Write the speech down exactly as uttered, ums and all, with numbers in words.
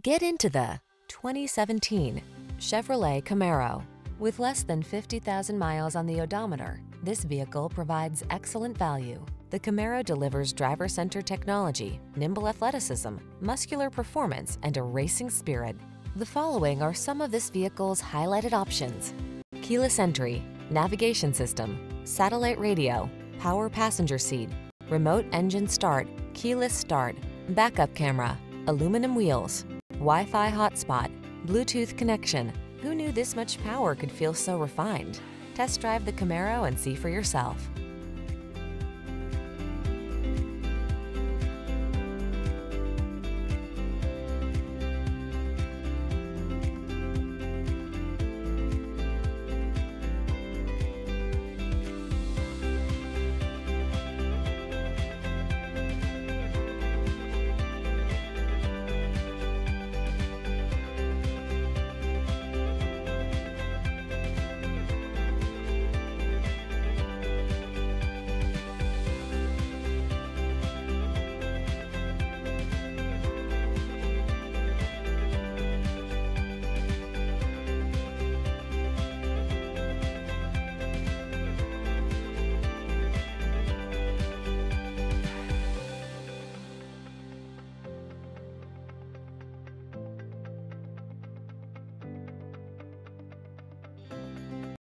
Get into the twenty seventeen Chevrolet Camaro. With less than fifty thousand miles on the odometer, this vehicle provides excellent value. The Camaro delivers driver-centered technology, nimble athleticism, muscular performance, and a racing spirit. The following are some of this vehicle's highlighted options: keyless entry, navigation system, satellite radio, power passenger seat, remote engine start, keyless start, backup camera, aluminum wheels, Wi-Fi hotspot, Bluetooth connection. Who knew this much power could feel so refined? Test drive the Camaro and see for yourself.